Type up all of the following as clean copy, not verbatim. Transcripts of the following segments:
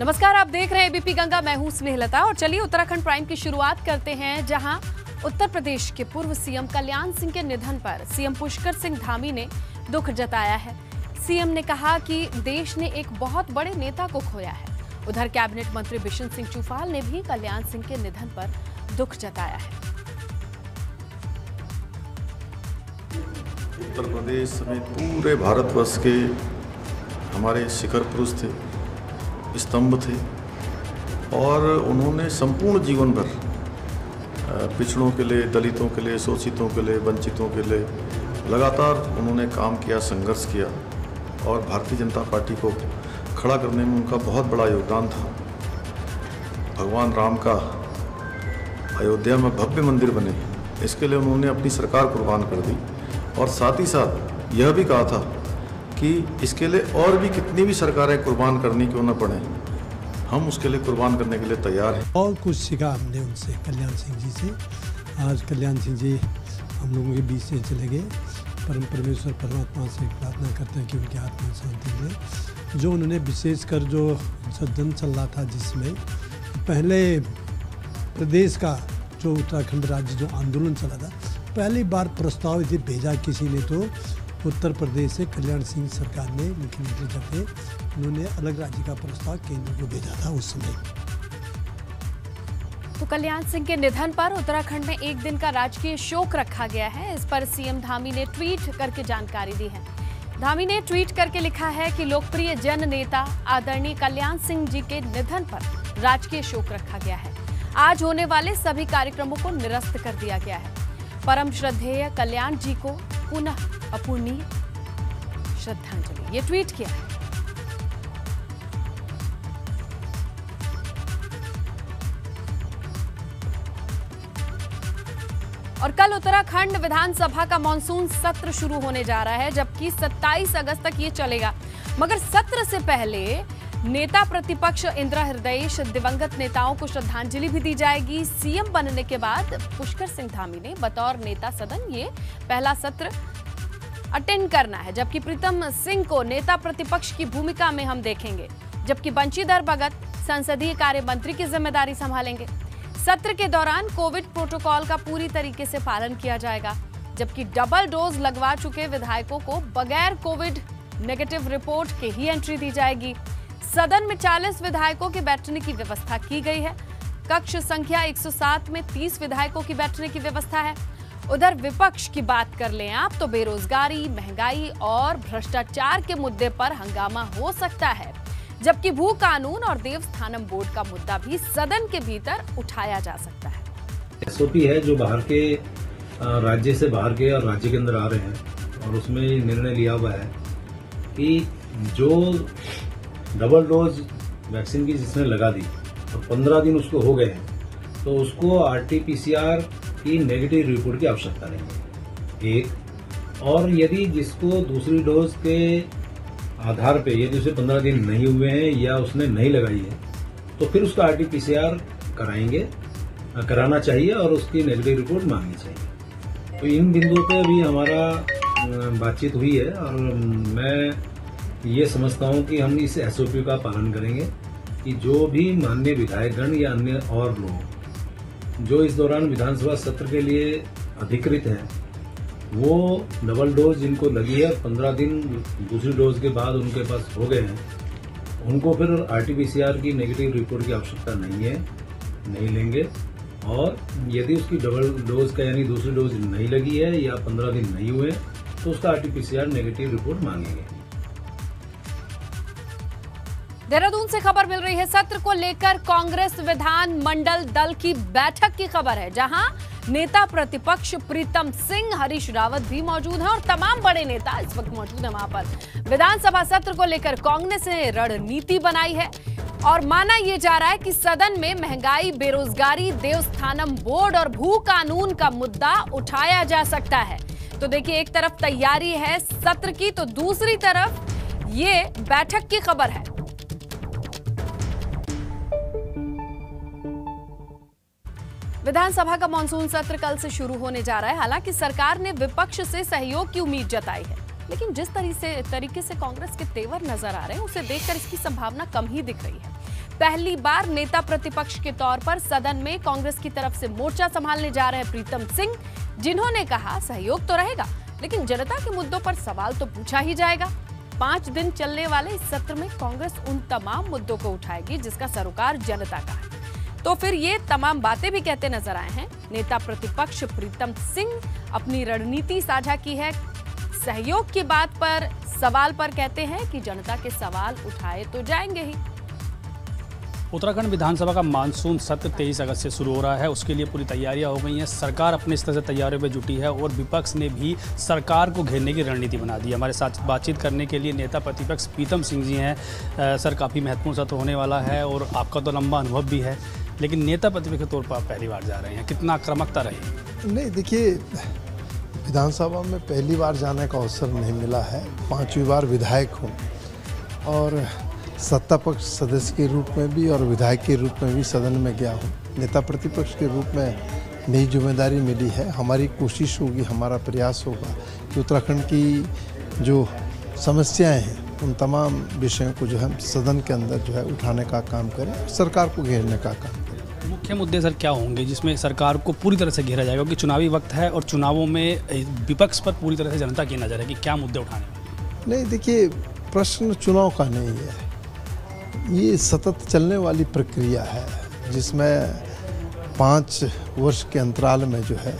नमस्कार, आप देख रहे हैं एबीपी गंगा। मैं हूं स्नेहलता और चलिए उत्तराखंड प्राइम की शुरुआत करते हैं, जहां उत्तर प्रदेश के पूर्व सीएम कल्याण सिंह के निधन पर सीएम पुष्कर सिंह धामी ने दुख जताया है। सीएम ने कहा कि देश ने एक बहुत बड़े नेता को खोया है। उधर कैबिनेट मंत्री बिशन सिंह चुफाल ने भी कल्याण सिंह के निधन पर दुख जताया है। उत्तर प्रदेश समेत पूरे भारतवर्ष के हमारे शिखर पुरुष थे, स्तंभ थे और उन्होंने संपूर्ण जीवन भर पिछड़ों के लिए, दलितों के लिए, शोषितों के लिए, वंचितों के लिए लगातार उन्होंने काम किया, संघर्ष किया और भारतीय जनता पार्टी को खड़ा करने में उनका बहुत बड़ा योगदान था। भगवान राम का अयोध्या में भव्य मंदिर बने, इसके लिए उन्होंने अपनी सरकार कुर्बान कर दी और साथ ही साथ यह भी कहा था कि इसके लिए और भी कितनी भी सरकारें कुर्बान करनी क्यों ना पड़े, हम उसके लिए कुर्बान करने के लिए तैयार हैं। और कुछ सीखा हमने उनसे, कल्याण सिंह जी से। आज कल्याण सिंह जी हम लोगों के बीच से चले गए। परम परमेश्वर परमात्मा से प्रार्थना करते हैं कि उनके आत्मा शांति मिले। जो उन्होंने विशेषकर जो सदन चल रहा था, जिसमें पहले प्रदेश का जो उत्तराखंड राज्य जो आंदोलन चला था, पहली बार प्रस्ताव यदि भेजा किसी ने तो उत्तर प्रदेश से कल्याण सिंह सरकार ने मुख्यमंत्री जब थे, उन्होंने अलग राज्य का प्रस्ताव केंद्र को भेजा था उस समय। तो कल्याण सिंह के निधन पर उत्तराखंड में एक दिन का राजकीय शोक रखा गया है। इस पर सीएम धामी ने ट्वीट करके जानकारी दी है। धामी ने ट्वीट करके लिखा है कि लोकप्रिय जन नेता आदरणीय कल्याण सिंह जी के निधन पर राजकीय शोक रखा गया है। आज होने वाले सभी कार्यक्रमों को निरस्त कर दिया गया है। परम श्रद्धेय कल्याण जी को पुनः अपूर्णीय श्रद्धांजलि, ये ट्वीट किया है। और कल उत्तराखंड विधानसभा का मानसून सत्र शुरू होने जा रहा है, जबकि 27 अगस्त तक ये चलेगा। मगर सत्र से पहले नेता प्रतिपक्ष इंदिरा हृदयेश दिवंगत नेताओं को श्रद्धांजलि भी दी जाएगी। सीएम बनने के बाद पुष्कर सिंह धामी ने बतौर नेता सदन ये पहला सत्र अटेंड करना है, जबकि प्रीतम सिंह को नेता प्रतिपक्ष की भूमिका में हम देखेंगे, जबकि बंशीधर भगत संसदीय कार्य मंत्री की जिम्मेदारी संभालेंगे। सत्र के दौरान कोविड प्रोटोकॉल का पूरी तरीके से पालन किया जाएगा, जबकि डबल डोज लगवा चुके विधायकों को बगैर कोविड नेगेटिव रिपोर्ट के ही एंट्री दी जाएगी। सदन में 40 विधायकों के बैठने की व्यवस्था की गई है। कक्ष संख्या 107 में 30 विधायकों की बैठने की व्यवस्था है। उधर विपक्ष की बात कर लें आप तो बेरोजगारी, महंगाई और भ्रष्टाचार के मुद्दे पर हंगामा हो सकता है, जबकि भू कानून और देवस्थानम बोर्ड का मुद्दा भी सदन के भीतर उठाया जा सकता है। एसओपी है जो बाहर के राज्य से बाहर के और राज्य के अंदर आ रहे हैं और उसमें निर्णय लिया हुआ है कि जो डबल डोज वैक्सीन की जिसने लगा दी और 15 दिन उसको हो गए हैं तो उसको RT-PCR की नेगेटिव रिपोर्ट की आवश्यकता नहीं है एक, और यदि जिसको दूसरी डोज के आधार पे यदि उसे 15 दिन नहीं हुए हैं या उसने नहीं लगाई है तो फिर उसका RT-PCR कराना चाहिए और उसकी नेगेटिव रिपोर्ट मांगनी चाहिए। तो इन बिंदुओं पे भी हमारा बातचीत हुई है और मैं ये समझता हूँ कि हम इस SOP का पालन करेंगे कि जो भी माननीय विधायकगण या अन्य और लोग जो इस दौरान विधानसभा सत्र के लिए अधिकृत हैं वो डबल डोज जिनको लगी है 15 दिन दूसरी डोज के बाद उनके पास हो गए हैं, उनको फिर RT-PCR की नेगेटिव रिपोर्ट की आवश्यकता नहीं है, नहीं लेंगे। और यदि उसकी डबल डोज का यानी दूसरी डोज नहीं लगी है या 15 दिन नहीं हुए तो उसका RT-PCR नेगेटिव रिपोर्ट मांगेंगे। देहरादून से खबर मिल रही है, सत्र को लेकर कांग्रेस विधान मंडल दल की बैठक की खबर है, जहां नेता प्रतिपक्ष प्रीतम सिंह, हरीश रावत भी मौजूद हैं और तमाम बड़े नेता इस वक्त मौजूद हैं। वहां पर विधानसभा सत्र को लेकर कांग्रेस ने रणनीति बनाई है और माना यह जा रहा है कि सदन में महंगाई, बेरोजगारी, देवस्थानम बोर्ड और भू कानून का मुद्दा उठाया जा सकता है। तो देखिए, एक तरफ तैयारी है सत्र की तो दूसरी तरफ ये बैठक की खबर है। विधानसभा का मानसून सत्र कल से शुरू होने जा रहा है। हालांकि सरकार ने विपक्ष से सहयोग की उम्मीद जताई है, लेकिन जिस तरीके से कांग्रेस के तेवर नजर आ रहे हैं उसे देखकर इसकी संभावना कम ही दिख रही है। पहली बार नेता प्रतिपक्ष के तौर पर सदन में कांग्रेस की तरफ से मोर्चा संभालने जा रहे प्रीतम सिंह, जिन्होंने कहा सहयोग तो रहेगा लेकिन जनता के मुद्दों पर सवाल तो पूछा ही जाएगा। 5 दिन चलने वाले इस सत्र में कांग्रेस उन तमाम मुद्दों को उठाएगी जिसका सरोकार जनता का है। तो फिर ये तमाम बातें भी कहते नजर आए हैं। नेता प्रतिपक्ष प्रीतम सिंह अपनी रणनीति साझा की है। सहयोग की बात पर सवाल पर कहते हैं कि जनता के सवाल उठाए तो जाएंगे ही। उत्तराखंड विधानसभा का मानसून सत्र 23 अगस्त से शुरू हो रहा है, उसके लिए पूरी तैयारियां हो गई हैं। सरकार अपने स्तर से तैयारियों में जुटी है और विपक्ष ने भी सरकार को घेरने की रणनीति बना दी है। हमारे साथ बातचीत करने के लिए नेता प्रतिपक्ष प्रीतम सिंह जी हैं। सर, काफ़ी महत्वपूर्ण सत्र होने वाला है और आपका तो लंबा अनुभव भी है, लेकिन नेता प्रतिपक्ष के तौर पर आप पहली बार जा रहे हैं, कितना आक्रामकता रही? नहीं, देखिए विधानसभा में पहली बार जाने का अवसर नहीं मिला है, 5वीं बार विधायक हूँ और सत्ता पक्ष सदस्य के रूप में भी और विधायक के रूप में भी सदन में गया हूँ। नेता प्रतिपक्ष के रूप में नई जिम्मेदारी मिली है। हमारी कोशिश होगी, हमारा प्रयास होगा कि उत्तराखंड की जो समस्याएं हैं उन तमाम विषयों को जो है सदन के अंदर जो है उठाने का काम करें, सरकार को घेरने का काम करें। मुख्य मुद्दे सर क्या होंगे जिसमें सरकार को पूरी तरह से घेरा जाएगा, क्योंकि चुनावी वक्त है और चुनावों में विपक्ष पर पूरी तरह से जनता की नज़र है कि क्या मुद्दे उठाने? नहीं, देखिए प्रश्न चुनाव का नहीं है, ये सतत चलने वाली प्रक्रिया है जिसमें 5 वर्ष के अंतराल में जो है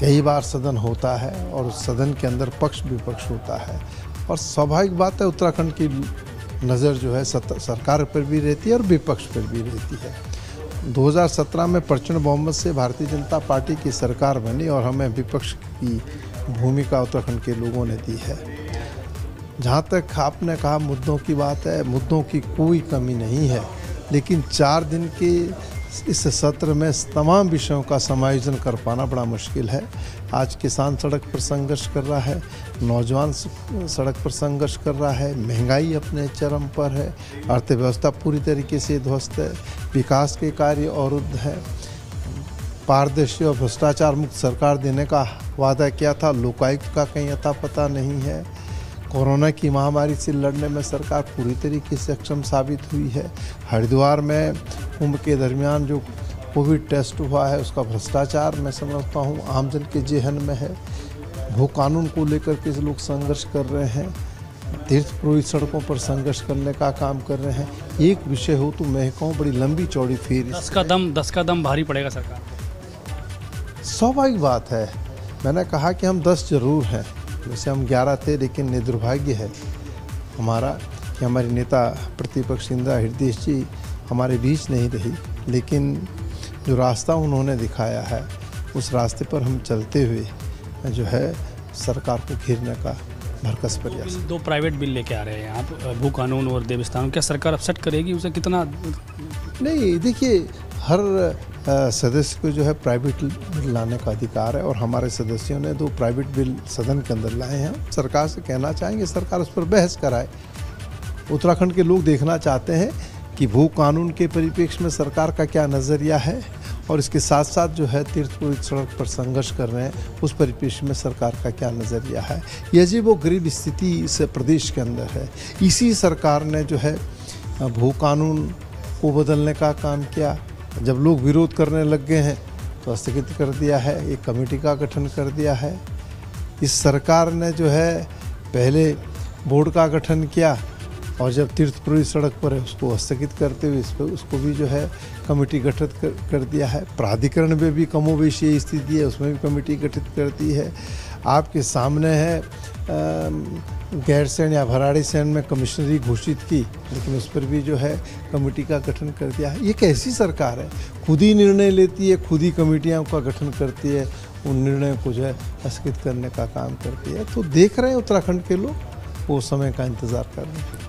कई बार सदन होता है और सदन के अंदर पक्ष विपक्ष होता है। और स्वाभाविक बात है उत्तराखंड की नज़र जो है सरकार पर भी रहती है और विपक्ष पर भी रहती है। 2017 में प्रचंड बहुमत से भारतीय जनता पार्टी की सरकार बनी और हमें विपक्ष की भूमिका उत्तराखंड के लोगों ने दी है। जहाँ तक आपने कहा मुद्दों की बात है, मुद्दों की कोई कमी नहीं है, लेकिन 4 दिन के इस सत्र में तमाम विषयों का समायोजन कर पाना बड़ा मुश्किल है। आज किसान सड़क पर संघर्ष कर रहा है, नौजवान सड़क पर संघर्ष कर रहा है, महंगाई अपने चरम पर है, अर्थव्यवस्था पूरी तरीके से ध्वस्त है, विकास के कार्य अवरुद्ध है, पारदर्शी और भ्रष्टाचार मुक्त सरकार देने का वादा किया था, लोकायुक्त का कहीं अता पता नहीं है, कोरोना की महामारी से लड़ने में सरकार पूरी तरीके से अक्षम साबित हुई है, हरिद्वार में कुंभ के दरमियान जो कोविड टेस्ट हुआ है उसका भ्रष्टाचार मैं समझता हूँ आमजन के जेहन में है, भू कानून को लेकर के लोग संघर्ष कर रहे हैं, तीर्थ पुरोहित सड़कों पर संघर्ष करने का काम कर रहे हैं। एक विषय हो तो मैं कहूँ बड़ी लंबी चौड़ी फेरी, 10 कदम भारी पड़ेगा सरकार। स्वाभाविक बात है, मैंने कहा कि हम 10 जरूर हैं, वैसे हम 11 थे, लेकिन निर्दुर्भाग्य है हमारा कि हमारे नेता प्रतिपक्ष इंदिरा हृदयेश जी हमारे बीच नहीं रही, लेकिन जो रास्ता उन्होंने दिखाया है उस रास्ते पर हम चलते हुए जो है सरकार को घेरने का भरकस प्रयास। 2 प्राइवेट बिल लेके आ रहे हैं आप, भू कानून और देवस्थान, क्या सरकार अपसेट करेगी उसे? कितना नहीं, देखिए हर सदस्य को जो है प्राइवेट बिल लाने का अधिकार है और हमारे सदस्यों ने 2 प्राइवेट बिल सदन के अंदर लाए हैं। सरकार से कहना चाहेंगे सरकार उस पर बहस कराए। उत्तराखंड के लोग देखना चाहते हैं कि भू कानून के परिप्रेक्ष्य में सरकार का क्या नज़रिया है और इसके साथ साथ जो है तीर्थ पुरोहित सड़क पर संघर्ष कर रहे हैं उस परिप्रेक्ष्य में सरकार का क्या नज़रिया है। यह अजीबोगरीब स्थिति इस प्रदेश के अंदर है। इसी सरकार ने जो है भू कानून को बदलने का काम किया, जब लोग विरोध करने लग गए हैं तो स्थगित कर दिया है, एक कमेटी का गठन कर दिया है। इस सरकार ने जो है पहले बोर्ड का गठन किया और जब तीर्थ पुरोहित सड़क पर है उसको स्थगित करते हुए इस पर उसको भी जो है कमेटी गठित कर दिया है। प्राधिकरण में भी कमोबेश ये स्थिति है, उसमें भी कमेटी गठित कर दी है। आपके सामने है गैरसैन या भराड़ी सैन में कमिश्नरी घोषित की, लेकिन उस पर भी जो है कमेटी का गठन कर दिया है। ये कैसी सरकार है? खुद ही निर्णय लेती है, खुद ही कमेटियों का गठन करती है, उन निर्णयों को जो है स्थगित करने का काम करती है। तो देख रहे हैं उत्तराखंड के लोग वो समय का इंतज़ार कर रहे हैं।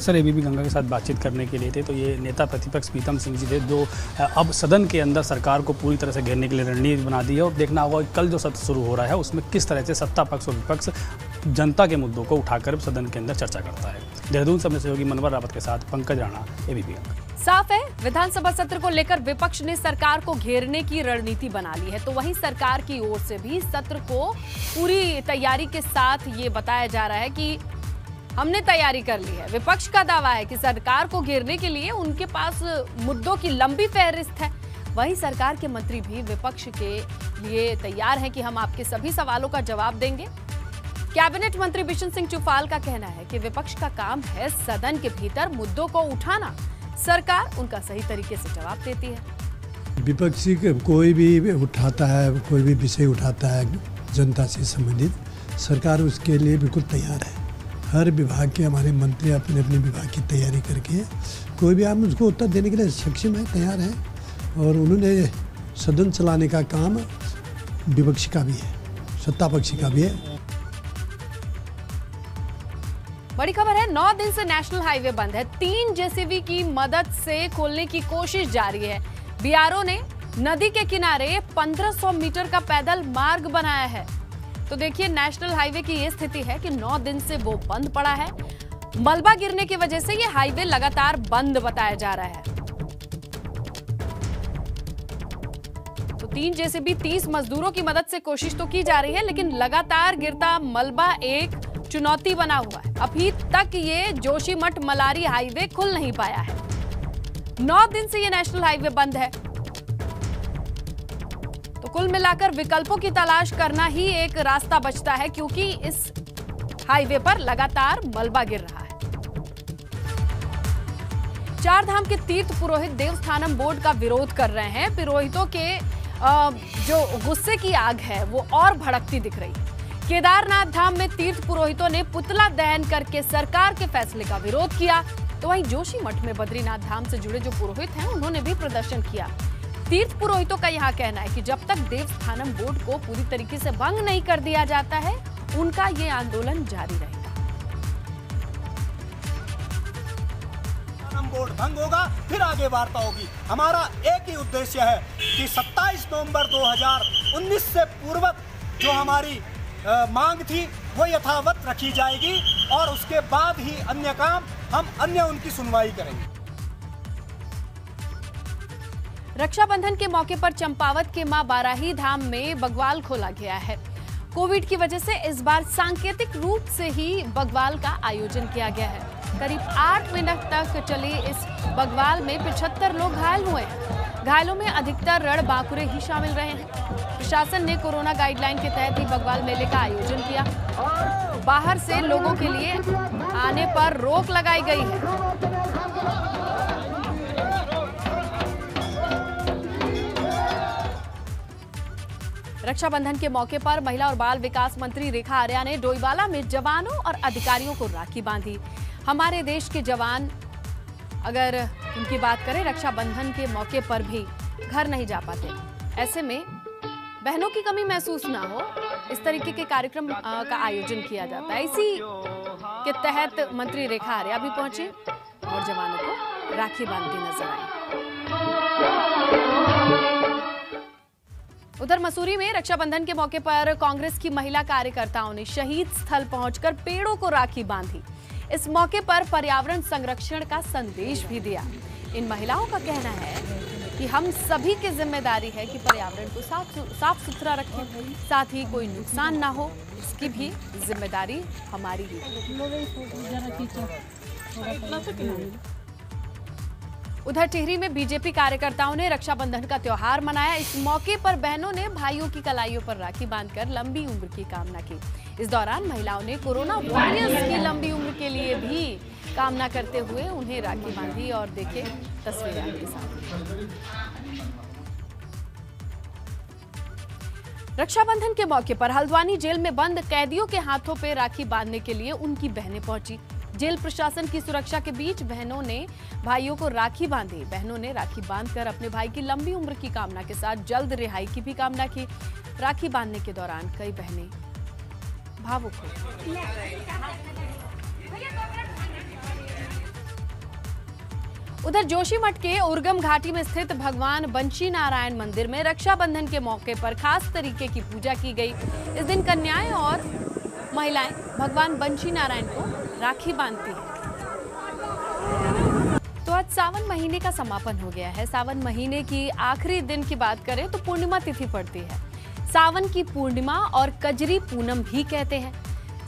सर, एबीपी गंगा के साथ बातचीत करने के लिए थे तो ये नेता प्रतिपक्ष प्रीतम सिंह जी थे जो अब सदन के अंदर सरकार को पूरी तरह से घेरने के लिए रणनीति बना दी है और देखना होगा कल जो सत्र शुरू हो रहा है उसमें किस तरह से सत्ता पक्ष और विपक्ष जनता के मुद्दों को उठाकर सदन के अंदर चर्चा करता है। देहरादून से सहयोगी मनवर रावत के साथ पंकज राणा, एबीपी गंगा। साफ है विधानसभा सत्र को लेकर विपक्ष ने सरकार को घेरने की रणनीति बना ली है, तो वहीं सरकार की ओर से भी सत्र को पूरी तैयारी के साथ ये बताया जा रहा है कि हमने तैयारी कर ली है। विपक्ष का दावा है कि सरकार को घेरने के लिए उनके पास मुद्दों की लंबी फहरिस्त है। वहीं सरकार के मंत्री भी विपक्ष के लिए तैयार हैं कि हम आपके सभी सवालों का जवाब देंगे। कैबिनेट मंत्री बिशन सिंह चुफाल का कहना है कि विपक्ष का काम है सदन के भीतर मुद्दों को उठाना, सरकार उनका सही तरीके से जवाब देती है। विपक्षी कोई भी उठाता है, कोई भी विषय उठाता है जनता से संबंधित, सरकार उसके लिए बिल्कुल तैयार है। हर विभाग के हमारे मंत्री अपने अपने विभाग की तैयारी करके कोई भी आप उसको उत्तर देने के लिए सक्षम है, तैयार है। और उन्होंने सदन चलाने का काम विपक्ष का भी है, सत्ता पक्ष का भी है। बड़ी खबर है, 9 दिन से नेशनल हाईवे बंद है। 3 जेसीबी की मदद से खोलने की कोशिश जारी है। बीआरओ ने नदी के किनारे 1500 मीटर का पैदल मार्ग बनाया है। तो देखिए, नेशनल हाईवे की ये स्थिति है कि 9 दिन से वो बंद पड़ा है। मलबा गिरने की वजह से ये हाईवे लगातार बंद बताया जा रहा है। तो 3 जेसीबी 30 मजदूरों की मदद से कोशिश तो की जा रही है, लेकिन लगातार गिरता मलबा एक चुनौती बना हुआ है। अभी तक ये जोशीमठ मलारी हाईवे खुल नहीं पाया है। 9 दिन से ये नेशनल हाईवे बंद है। तो कुल मिलाकर विकल्पों की तलाश करना ही एक रास्ता बचता है, क्योंकि इस हाईवे पर लगातार मलबा गिर रहा है। चारधाम के तीर्थ पुरोहित देवस्थानम बोर्ड का विरोध कर रहे हैं। पुरोहितों के जो गुस्से की आग है वो और भड़कती दिख रही है। केदारनाथ धाम में तीर्थ पुरोहितों ने पुतला दहन करके सरकार के फैसले का विरोध किया। तो वहीं जोशीमठ में बद्रीनाथ धाम से जुड़े जो पुरोहित हैं उन्होंने भी प्रदर्शन किया। तीर्थ पुरोहितों का यहाँ कहना है कि जब तक देवस्थानम बोर्ड को पूरी तरीके से भंग नहीं कर दिया जाता है, उनका ये आंदोलन जारी रहेगा। बोर्ड भंग होगा, फिर आगे वार्ता होगी। हमारा एक ही उद्देश्य है कि 27 नवम्बर 2019 से पूर्व जो हमारी मांग थी वो यथावत रखी जाएगी और उसके बाद ही अन्य काम हम उनकी सुनवाई करेंगे। रक्षाबंधन के मौके पर चंपावत के मां बाराही धाम में बग्वाल खोला गया है। कोविड की वजह से इस बार सांकेतिक रूप से ही बग्वाल का आयोजन किया गया है। करीब 8 मिनट तक चली इस बग्वाल में 75 लोग घायल हुए। घायलों में अधिकतर रण बांकुरे ही शामिल रहे हैं। प्रशासन ने कोरोना गाइडलाइन के तहत ही बग्वाल मेले का आयोजन किया और बाहर से लोगों के लिए आने पर रोक लगाई गई है। रक्षाबंधन के मौके पर महिला और बाल विकास मंत्री रेखा आर्या ने डोईवाला में जवानों और अधिकारियों को राखी बांधी। हमारे देश के जवान, अगर उनकी बात करें, रक्षाबंधन के मौके पर भी घर नहीं जा पाते। ऐसे में बहनों की कमी महसूस ना हो, इस तरीके के कार्यक्रम का आयोजन किया जाता है। इसी के तहत मंत्री रेखा आर्या भी पहुंची और जवानों को राखी बांधती नजर आई। उधर मसूरी में रक्षाबंधन के मौके पर कांग्रेस की महिला कार्यकर्ताओं ने शहीद स्थल पहुंचकर पेड़ों को राखी बांधी। इस मौके पर पर्यावरण संरक्षण का संदेश भी दिया। इन महिलाओं का कहना है कि हम सभी की जिम्मेदारी है कि पर्यावरण को साफ सुथरा रखें, साथ ही कोई नुकसान ना हो, इसकी भी जिम्मेदारी हमारी है। उधर टिहरी में बीजेपी कार्यकर्ताओं ने रक्षाबंधन का त्योहार मनाया। इस मौके पर बहनों ने भाइयों की कलाइयों पर राखी बांधकर लंबी उम्र की कामना की। इस दौरान महिलाओं ने कोरोना वॉरियर्स की लंबी उम्र के लिए भी कामना करते हुए उन्हें राखी बांधी। और देखे तस्वीरें आपके साथ। रक्षाबंधन के मौके पर हल्द्वानी जेल में बंद कैदियों के हाथों पे राखी बांधने के लिए उनकी बहनें पहुंची। जेल प्रशासन की सुरक्षा के बीच बहनों ने भाइयों को राखी बांधी। बहनों ने राखी बांधकर अपने भाई की लंबी उम्र की कामना के साथ जल्द रिहाई की भी कामना की। राखी बांधने के दौरान कई बहनें भावुक हो। उधर जोशीमठ के उर्गम घाटी में स्थित भगवान बंशी नारायण मंदिर में रक्षाबंधन के मौके पर खास तरीके की पूजा की गई। इस दिन कन्याएं और महिलाएं भगवान बंशी नारायण को राखी बांधती हैं। तो आज सावन महीने का समापन हो गया है। सावन महीने की आखिरी दिन की बात करें तो पूर्णिमा तिथि पड़ती है। सावन की पूर्णिमा और कजरी पूनम भी कहते हैं।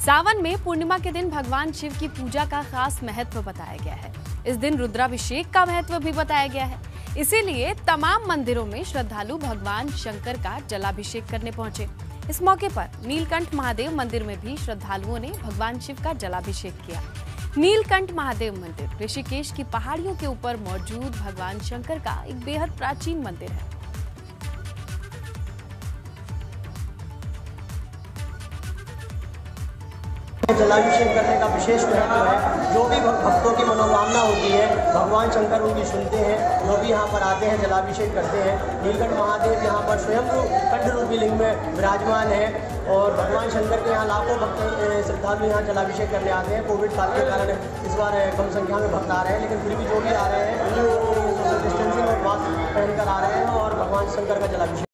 सावन में पूर्णिमा के दिन भगवान शिव की पूजा का खास महत्व बताया गया है। इस दिन रुद्राभिषेक का महत्व भी बताया गया है। इसीलिए तमाम मंदिरों में श्रद्धालु भगवान शंकर का जलाभिषेक करने पहुंचे। इस मौके पर नीलकंठ महादेव मंदिर में भी श्रद्धालुओं ने भगवान शिव का जलाभिषेक किया। नीलकंठ महादेव मंदिर ऋषिकेश की पहाड़ियों के ऊपर मौजूद भगवान शंकर का एक बेहद प्राचीन मंदिर है। जलाभिषेक करने का विशेष महत्व है। जो भी भक्तों की मनोकामना होती है भगवान शंकर उनकी सुनते हैं। जो भी यहाँ पर आते हैं जलाभिषेक करते हैं। नीलकंठ महादेव यहाँ पर स्वयं कंठरूपी लिंग में विराजमान है और भगवान शंकर के यहाँ लाखों भक्त श्रद्धालु यहाँ जलाभिषेक करने आते हैं। कोविड काल के कारण इस बार कम संख्या में भक्त आ रहे हैं, लेकिन फिर भी जो भी आ रहे हैं सोशल डिस्टेंसिंग और मास्क पहनकर आ रहे हैं और भगवान शंकर का जलाभिषेक